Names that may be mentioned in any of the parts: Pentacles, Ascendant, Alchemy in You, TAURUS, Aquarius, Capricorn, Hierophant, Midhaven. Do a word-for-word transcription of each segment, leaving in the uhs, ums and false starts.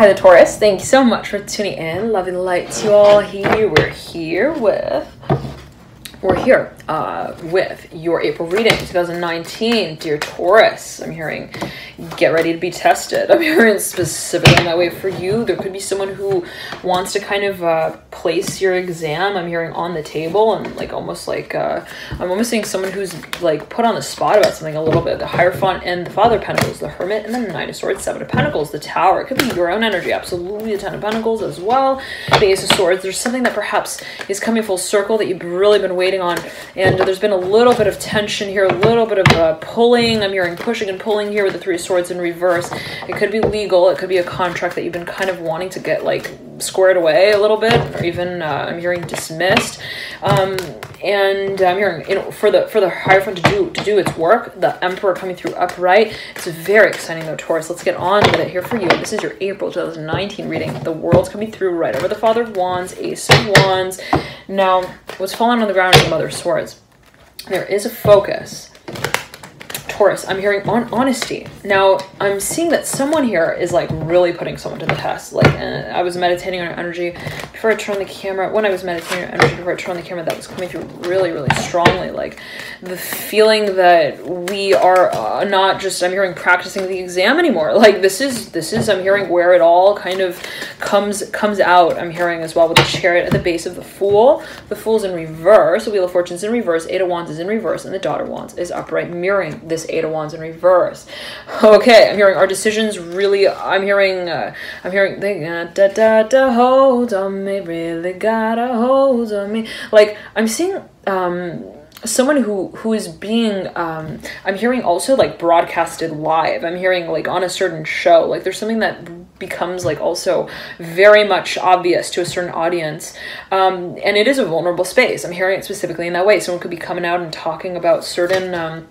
Hi the Taurus, thank you so much for tuning in. Love and light to you all. Here we're here with we're here uh with your April reading twenty nineteen. Dear Taurus, I'm hearing get ready to be tested. I'm hearing specifically in that way for you. There could be someone who wants to kind of uh place your exam, I'm hearing, on the table, and like almost like uh I'm almost seeing someone who's like put on the spot about something a little bit. The Hierophant and the Father of Pentacles, the Hermit and the Nine of Swords, Seven of Pentacles, the Tower. It could be your own energy, absolutely. The Ten of Pentacles as well, the Ace of Swords. There's something that perhaps is coming full circle that you've really been waiting on, and there's been a little bit of tension here, a little bit of uh, pulling. I'm hearing pushing and pulling here with the Three of Swords in reverse. It could be legal, it could be a contract that you've been kind of wanting to get like squared away a little bit, or even uh, I'm hearing dismissed. Um, and I'm hearing, you know, for the for the Hierophant to do to do its work, the Emperor coming through upright. It's very exciting though, Taurus. Let's get on with it here for you. This is your April twenty nineteen reading. The World's coming through right over the Father of Wands, Ace of Wands. Now, what's falling on the ground is the Mother of Swords. There is a focus. Taurus, I'm hearing on honesty. Now, I'm seeing that someone here is like really putting someone to the test. Like, uh, I was meditating on energy before I turned on the camera. When I was meditating on energy before I turned on the camera, that was coming through really, really strongly. Like the feeling that we are uh, not just, I'm hearing, practicing the exam anymore. Like this is, this is, I'm hearing where it all kind of comes, comes out. I'm hearing as well with the Chariot at the base of the Fool. The Fool's in reverse. The Wheel of Fortune's in reverse. Eight of Wands is in reverse. And the Daughter of Wands is upright, mirroring this Eight of Wands in reverse. Okay, I'm hearing our decisions really, I'm hearing, uh, I'm hearing, they got da, da, da, hold on me, really got a hold on me. Like, I'm seeing, um, someone who who is being um I'm hearing also like broadcasted live. I'm hearing like on a certain show, like there's something that becomes like also very much obvious to a certain audience, um and it is a vulnerable space. I'm hearing it specifically in that way. Someone could be coming out and talking about certain um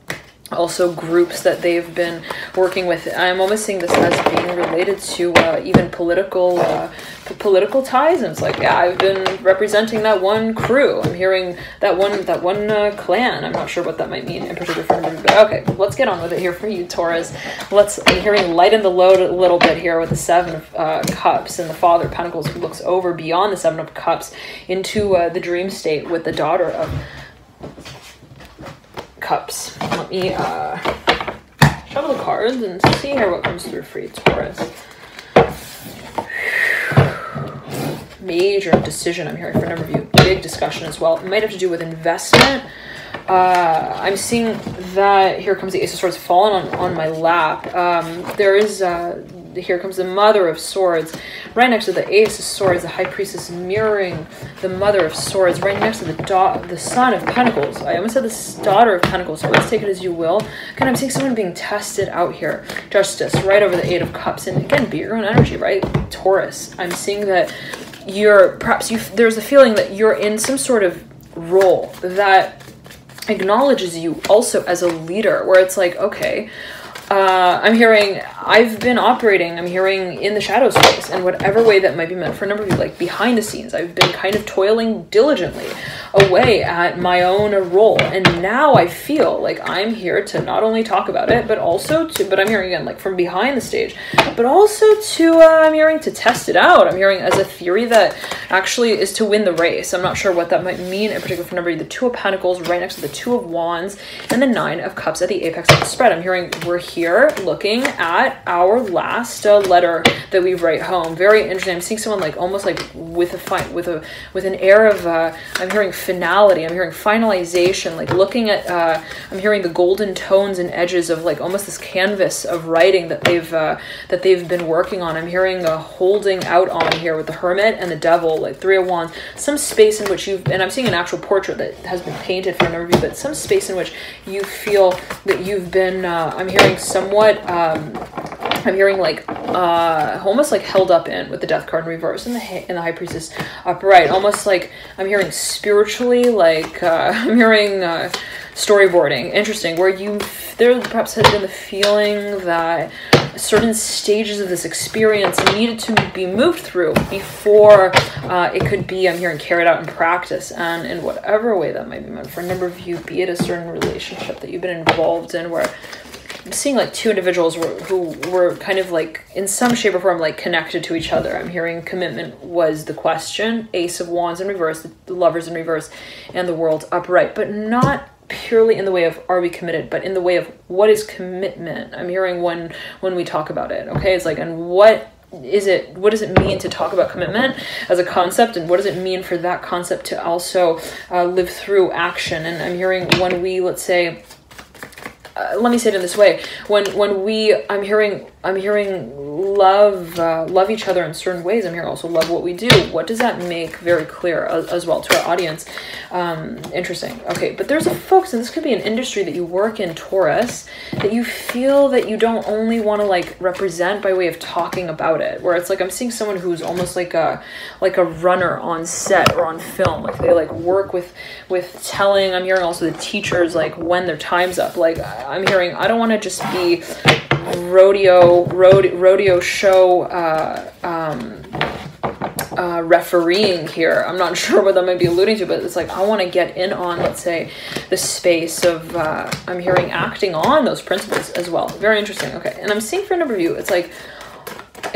also groups that they've been working with. I'm almost seeing this as being related to uh, even political uh, political ties, and it's like, yeah, I've been representing that one crew. I'm hearing that one that one uh, clan. I'm not sure what that might mean in particular for them, but okay, let's get on with it here for you, Taurus. Let's, I'm hearing lighten the load a little bit here with the Seven of uh, Cups and the Father of Pentacles, who looks over beyond the Seven of Cups into uh, the dream state with the Daughter of Cups. Let me uh, shuffle the cards and see here what comes through for you, Taurus. Major decision I'm hearing for a number of you. Big discussion as well. It might have to do with investment. Uh, I'm seeing that here comes the Ace of Swords falling on, on my lap. Um, there is, uh, here comes the Mother of Swords. Right next to the Ace of Swords, the High Priestess mirroring the Mother of Swords. Right next to the da the Son of Pentacles. I almost said the Daughter of Pentacles, so let's take it as you will. Kind of seeing someone being tested out here. Justice, right over the Eight of Cups. And again, be your own energy, right? Taurus, I'm seeing that you're, perhaps you, there's a feeling that you're in some sort of role that acknowledges you also as a leader, where it's like, okay, uh, I'm hearing I've been operating, I'm hearing in the shadow space in whatever way that might be meant for a number of you, like behind the scenes. I've been kind of toiling diligently away at my own role, and now I feel like I'm here to not only talk about it, but also to, but I'm hearing again, like from behind the stage, but also to, uh, I'm hearing to test it out. I'm hearing as a theory that actually is to win the race. I'm not sure what that might mean in particular for number, the Two of Pentacles right next to the Two of Wands and the Nine of Cups at the apex of the spread. I'm hearing we're here looking at our last uh, letter that we write home. Very interesting. I'm seeing someone like almost like with a fight, with a with an air of uh, I'm hearing finality. I'm hearing finalization, like looking at uh, I'm hearing the golden tones and edges of like almost this canvas of writing that they've uh, that they've been working on. I'm hearing a holding out on here with the Hermit and the Devil, like Three of Wands, some space in which you've, and I'm seeing an actual portrait that has been painted for a number of you, but some space in which you feel that you've been, uh, I'm hearing somewhat, um, I'm hearing like uh, almost like held up in with the Death card in reverse and the, and the High Priestess upright. Almost like I'm hearing spiritually, like uh, I'm hearing uh, storyboarding. Interesting, where you, there perhaps has been the feeling that certain stages of this experience needed to be moved through before uh, it could be, I'm hearing, carried out in practice, and in whatever way that might be meant for a number of you, be it a certain relationship that you've been involved in where I'm seeing like two individuals who were kind of like in some shape or form like connected to each other. I'm hearing commitment was the question, Ace of Wands in reverse, the Lovers in reverse, and the World upright, but not purely in the way of are we committed, but in the way of what is commitment. I'm hearing when when we talk about it, okay? It's like, and what is it, what does it mean to talk about commitment as a concept, and what does it mean for that concept to also uh, live through action? And I'm hearing when we, let's say, Uh, let me say it in this way, when when we I'm hearing I'm hearing love uh, love each other in certain ways. I'm hearing also love what we do. What does that make very clear as, as well to our audience? Um, interesting. Okay, but there's a focus, and this could be an industry that you work in, Taurus, that you feel that you don't only want to like represent by way of talking about it, where it's like I'm seeing someone who's almost like a like a runner on set or on film, like they like work with with telling. I'm hearing also the teachers, like when their time's up, like I'm hearing, I don't want to just be rodeo, rode, rodeo show uh, um, uh, refereeing here. I'm not sure what that might be alluding to, but it's like I want to get in on, let's say, the space of, uh, I'm hearing acting on those principles as well. Very interesting. Okay, and I'm seeing for a number of you, it's like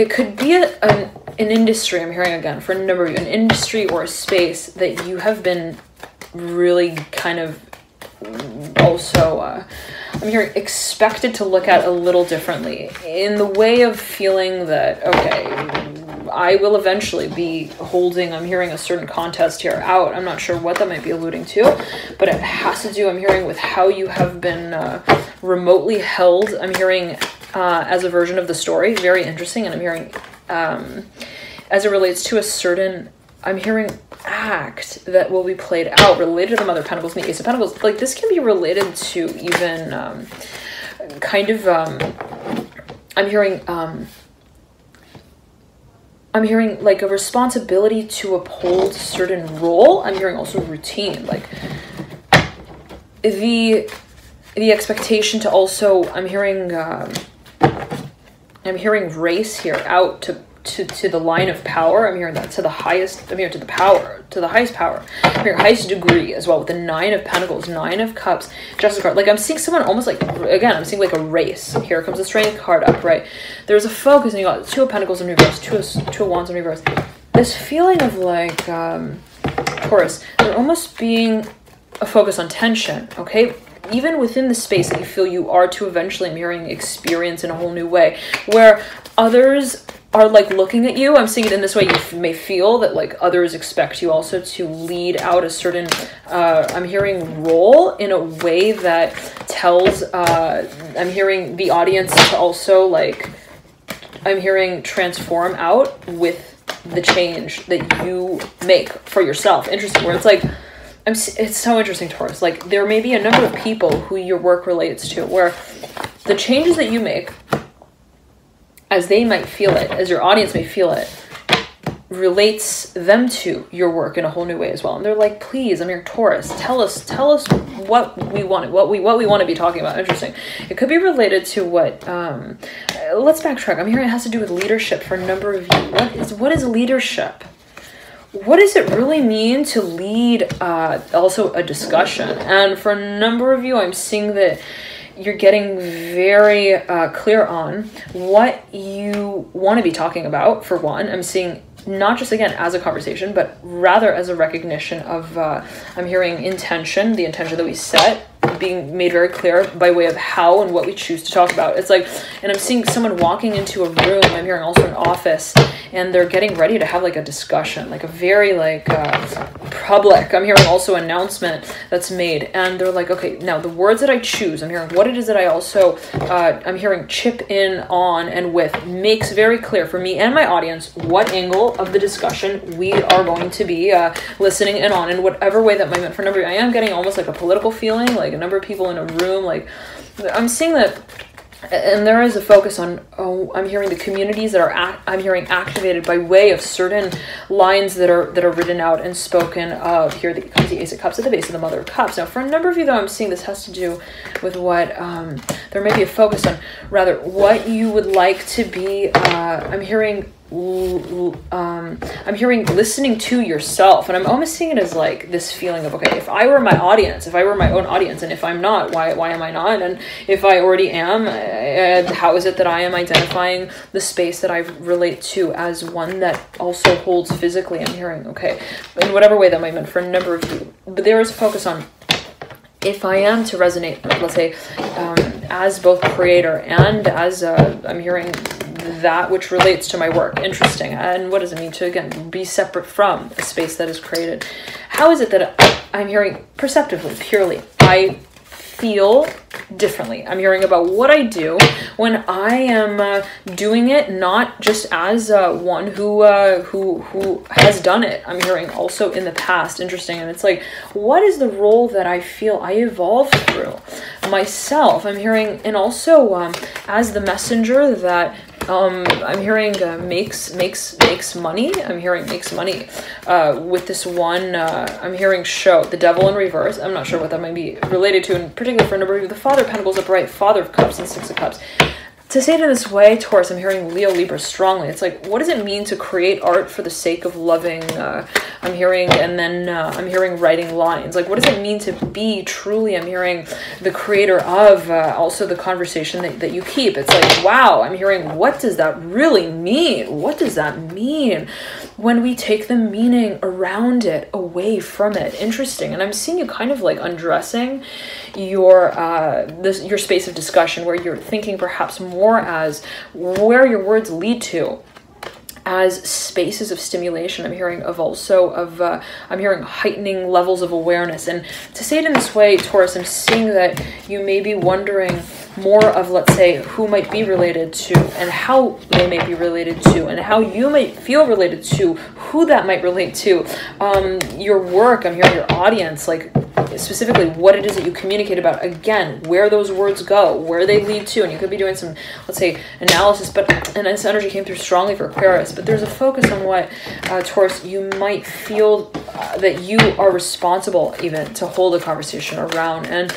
it could be a, an, an industry, I'm hearing again, for a number of you, an industry or a space that you have been really kind of also... Uh, I'm here expected to look at a little differently in the way of feeling that, okay, I will eventually be holding, I'm hearing a certain contest here out. I'm not sure what that might be alluding to, but it has to do, I'm hearing, with how you have been uh, remotely held. I'm hearing uh, as a version of the story, very interesting. And I'm hearing um, as it relates to a certain, I'm hearing act that will be played out related to the Mother of Pentacles and the Ace of Pentacles. Like this can be related to even um, kind of, um, I'm hearing, um, I'm hearing like a responsibility to uphold certain role. I'm hearing also routine, like the, the expectation to also, I'm hearing, um, I'm hearing race here out to, To, to the line of power. I'm hearing that to the highest, I'm hearing to the power, to the highest power, I'm hearing highest degree as well, with the Nine of Pentacles, Nine of Cups, Justice card. Like I'm seeing someone almost like, again, I'm seeing like a race. Here comes the Strength card up, right? There's a focus, and you got Two of Pentacles in reverse, two of, two of Wands in reverse. This feeling of like, um, Taurus, they're almost being a focus on tension, okay? Even within the space that you feel you are to eventually, I'm hearing experience in a whole new way, where others are like looking at you. I'm seeing it in this way. You may feel that like others expect you also to lead out a certain, uh, I'm hearing role in a way that tells, uh, I'm hearing the audience to also like, I'm hearing transform out with the change that you make for yourself. Interesting, where it's like, I'm, it's so interesting, Taurus. Like there may be a number of people who your work relates to where the changes that you make, as they might feel it, as your audience may feel it, relates them to your work in a whole new way as well. And they're like, please, I'm your Taurus, tell us, tell us what we want, what we, what we want to be talking about. Interesting. It could be related to what, um, let's backtrack. I'm hearing it has to do with leadership for a number of you. What is, what is leadership? What does it really mean to lead, uh, also a discussion? And for a number of you, I'm seeing that you're getting very uh, clear on what you want to be talking about, for one. I'm seeing not just, again, as a conversation, but rather as a recognition of, uh, I'm hearing intention, the intention that we set, being made very clear by way of how and what we choose to talk about. It's like, and I'm seeing someone walking into a room, I'm hearing also an office, and they're getting ready to have like a discussion, like a very like uh, public, I'm hearing also announcement that's made. And they're like, okay, now the words that I choose, I'm hearing what it is that I also, uh, I'm hearing chip in on and with, makes very clear for me and my audience what angle of the discussion we are going to be uh, listening in on in whatever way that might mean. For a number of you, I am getting almost like a political feeling, like a number of people in a room, like I'm seeing that. And there is a focus on, oh, I'm hearing the communities that are, act, I'm hearing activated by way of certain lines that are that are written out and spoken of. Here comes the Ace of Cups at the base of the Mother of Cups. Now, for a number of you, though, I'm seeing this has to do with what, um, there may be a focus on, rather, what you would like to be, uh, I'm hearing um, I'm hearing listening to yourself, and I'm almost seeing it as like this feeling of, okay, if I were my audience, if I were my own audience, and if I'm not, why, why am I not? And if I already am, uh, how is it that I am identifying the space that I relate to as one that also holds physically? I'm hearing, okay, in whatever way that might mean for a number of you, but there is a focus on, if I am to resonate, let's say, um, as both creator and as, uh, I'm hearing that which relates to my work. Interesting. And what does it mean to, again, be separate from a space that is created? How is it that I'm hearing perceptively, purely, I feel differently? I'm hearing about what I do when I am uh, doing it, not just as uh, one who uh, who who has done it. I'm hearing also in the past. Interesting. And it's like, what is the role that I feel I evolved through myself? I'm hearing, and also um, as the messenger that um, I'm hearing uh, makes makes makes money. I'm hearing makes money uh, with this one. Uh, I'm hearing show the devil in reverse. I'm not sure what that might be related to, in particular for a number of the Father of Pentacles upright, Father of Cups, and Six of Cups. To say it in this way, Taurus, I'm hearing Leo, Libra strongly. It's like, what does it mean to create art for the sake of loving? Uh, I'm hearing, and then uh, I'm hearing writing lines. Like, what does it mean to be truly, I'm hearing, the creator of uh, also the conversation that, that you keep? It's like, wow, I'm hearing, what does that really mean? What does that mean when we take the meaning around it away from it? Interesting. And I'm seeing you kind of like undressing your, uh, this, your space of discussion, where you're thinking perhaps more More as where your words lead to, as spaces of stimulation. I'm hearing of also of uh, I'm hearing heightening levels of awareness. And to say it in this way, Taurus, I'm seeing that you may be wondering more of, let's say, who might be related to, and how they may be related to, and how you might feel related to, who that might relate to, um, your work. I'm hearing your audience, like, specifically what it is that you communicate about, again, where those words go, where they lead to. And you could be doing some, let's say, analysis, but, and this energy came through strongly for Aquarius, but there's a focus on what, uh, Taurus, you might feel uh, that you are responsible even to hold a conversation around. And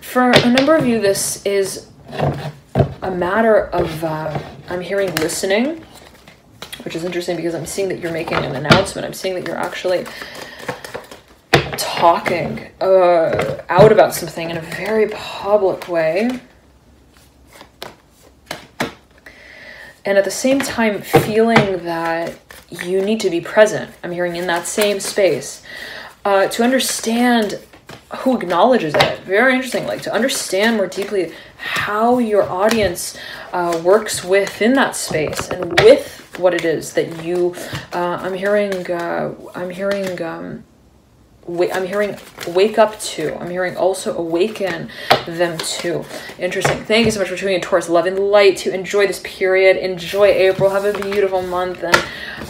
for a number of you, this is a matter of, uh, I'm hearing listening, which is interesting because I'm seeing that you're making an announcement. I'm seeing that you're actually talking uh, out about something in a very public way, and at the same time feeling that you need to be present. I'm hearing in that same space uh, to understand who acknowledges it. Very interesting, like to understand more deeply how your audience uh, works within that space and with what it is that you uh, I'm hearing uh, I'm hearing um, I'm hearing wake up to. I'm hearing also awaken them to. Interesting. Thank you so much for tuning in, Taurus. Love and light to enjoy this period. Enjoy April. Have a beautiful month. And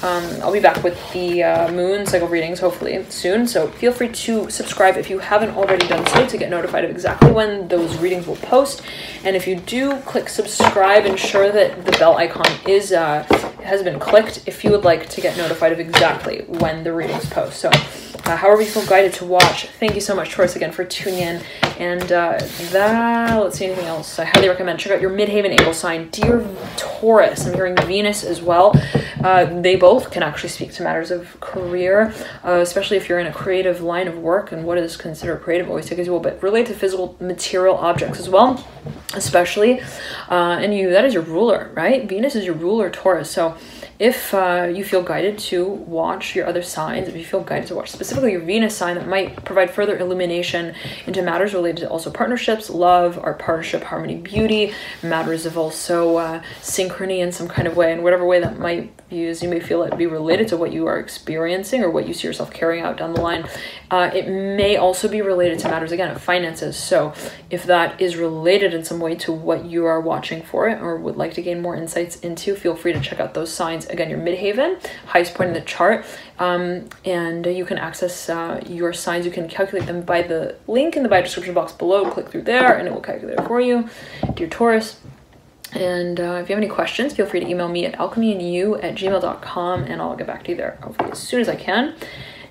um, I'll be back with the uh, moon cycle readings hopefully soon. So feel free to subscribe if you haven't already done so to get notified of exactly when those readings will post. And if you do, click subscribe. Ensure that the bell icon is uh, has been clicked if you would like to get notified of exactly when the readings post. So uh, however you feel guided to watch. Thank you so much, Taurus, again for tuning in. And uh, that, let's see, anything else I highly recommend. Check out your Midhaven April sign. Dear Taurus, I'm hearing Venus as well. Uh, they both can actually speak to matters of career, uh, especially if you're in a creative line of work, and what is considered creative always takes a little bit. Relate to physical material objects as well, especially. Uh, and you, that is your ruler, right? Venus is your ruler, Taurus. So if uh, you feel guided to watch your other signs, if you feel guided to watch specifically your Venus sign, that might provide further illumination into matters related to also partnerships, love, art, partnership, harmony, beauty, matters of also uh, synchrony in some kind of way, and whatever way that might be used. You may feel it be related to what you are experiencing or what you see yourself carrying out down the line. Uh, it may also be related to matters, again, of finances. So if that is related in some way to what you are watching for it or would like to gain more insights into, feel free to check out those signs. Again, your Midhaven, highest point in the chart, um, and you can access uh, your signs. You can calculate them by the link in the bio description box below. Click through there and it will calculate it for you, dear Taurus. And uh, if you have any questions, feel free to email me at alchemyandyou at gmail dot com and I'll get back to you there hopefully as soon as I can.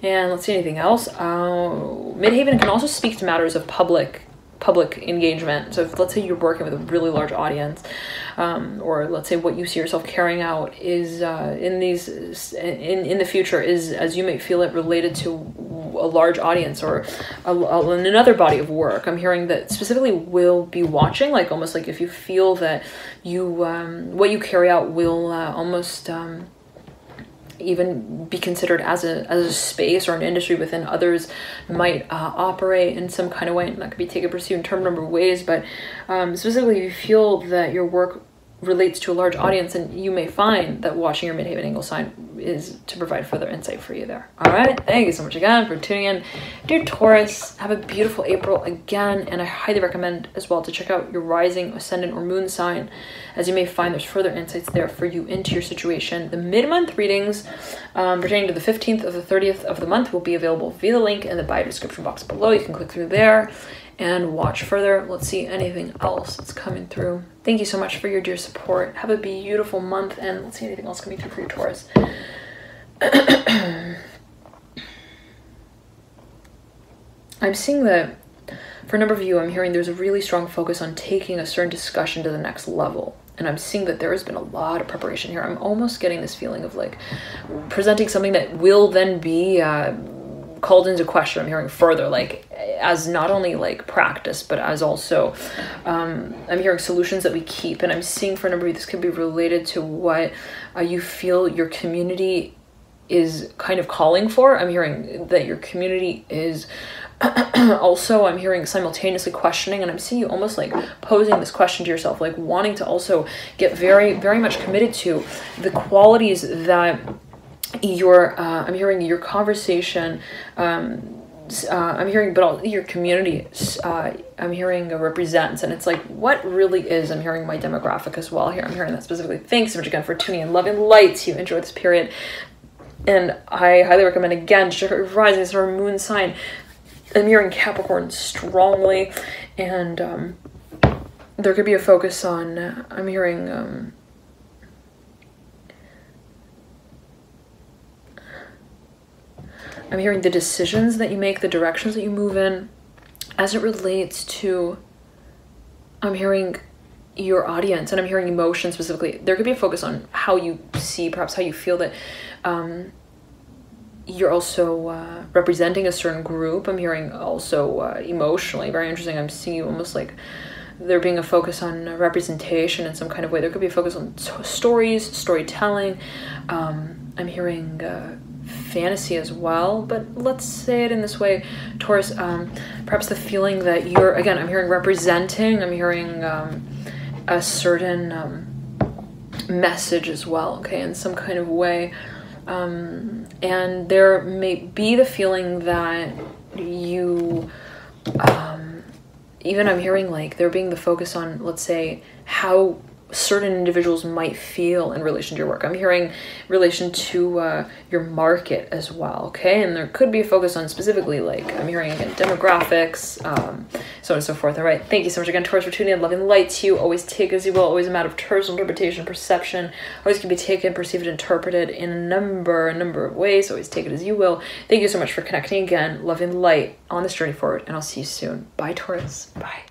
And let's see, anything else. Uh, Midhaven can also speak to matters of public public engagement. So if, let's say you're working with a really large audience, um, or let's say what you see yourself carrying out is uh, in these in in the future is, as you may feel it, related to a large audience or a, a, another body of work. I'm hearing that specifically will be watching, like almost like if you feel that you um, what you carry out will uh, almost um, even be considered as a as a space or an industry within others might uh, operate in some kind of way, and that could be taken, pursued in term number of ways. But um, specifically, if you feel that your work relates to a large audience, and you may find that watching your midheaven angle sign is to provide further insight for you there. All right, thank you so much again for tuning in, dear Taurus. Have a beautiful April again, and I highly recommend as well to check out your rising, ascendant, or moon sign, as you may find there's further insights there for you into your situation. The mid-month readings um, pertaining to the fifteenth of the thirtieth of the month will be available via the link in the bio description box below. You can click through there and watch further. Let's see anything else that's coming through. Thank you so much for your dear support. Have a beautiful month, and let's see anything else coming through for your Taurus. I'm seeing that for a number of you, I'm hearing there's a really strong focus on taking a certain discussion to the next level. And I'm seeing that there has been a lot of preparation here. I'm almost getting this feeling of like presenting something that will then be uh, called into question. I'm hearing further, like as not only like practice, but as also um, I'm hearing solutions that we keep. And I'm seeing for a number of you, this could be related to what uh, you feel your community is kind of calling for. I'm hearing that your community is also, I'm hearing simultaneously questioning, and I'm seeing you almost like posing this question to yourself, like wanting to also get very, very much committed to the qualities that your uh I'm hearing your conversation um uh I'm hearing, but all your community uh I'm hearing represents. And it's like, what really is, I'm hearing my demographic as well here. I'm hearing that specifically. Thanks so much again for tuning in. Love and lights, you enjoy this period, and I highly recommend again check out your rising star moon sign. I'm hearing Capricorn strongly, and um there could be a focus on uh, I'm hearing um I'm hearing the decisions that you make, the directions that you move in, as it relates to, I'm hearing your audience, and I'm hearing emotion specifically. There could be a focus on how you see, perhaps how you feel that um, you're also uh, representing a certain group. I'm hearing also uh, emotionally, very interesting. I'm seeing you almost like there being a focus on representation in some kind of way. There could be a focus on stories, storytelling. Um, I'm hearing uh, fantasy as well, but let's say it in this way, Taurus, um perhaps the feeling that you're, again, I'm hearing representing, I'm hearing um a certain um message as well, okay, in some kind of way, um and there may be the feeling that you um even, I'm hearing like there being the focus on, let's say, how certain individuals might feel in relation to your work. I'm hearing relation to uh, your market as well, okay? And there could be a focus on specifically, like, I'm hearing, again, demographics, um, so on and so forth. All right, thank you so much again, Taurus, for tuning in. Love and light to you. Always take as you will. Always a matter of personal interpretation, perception. Always can be taken, perceived, interpreted in a number, a number of ways. Always take it as you will. Thank you so much for connecting again. Love and light on this journey forward, and I'll see you soon. Bye, Taurus. Bye.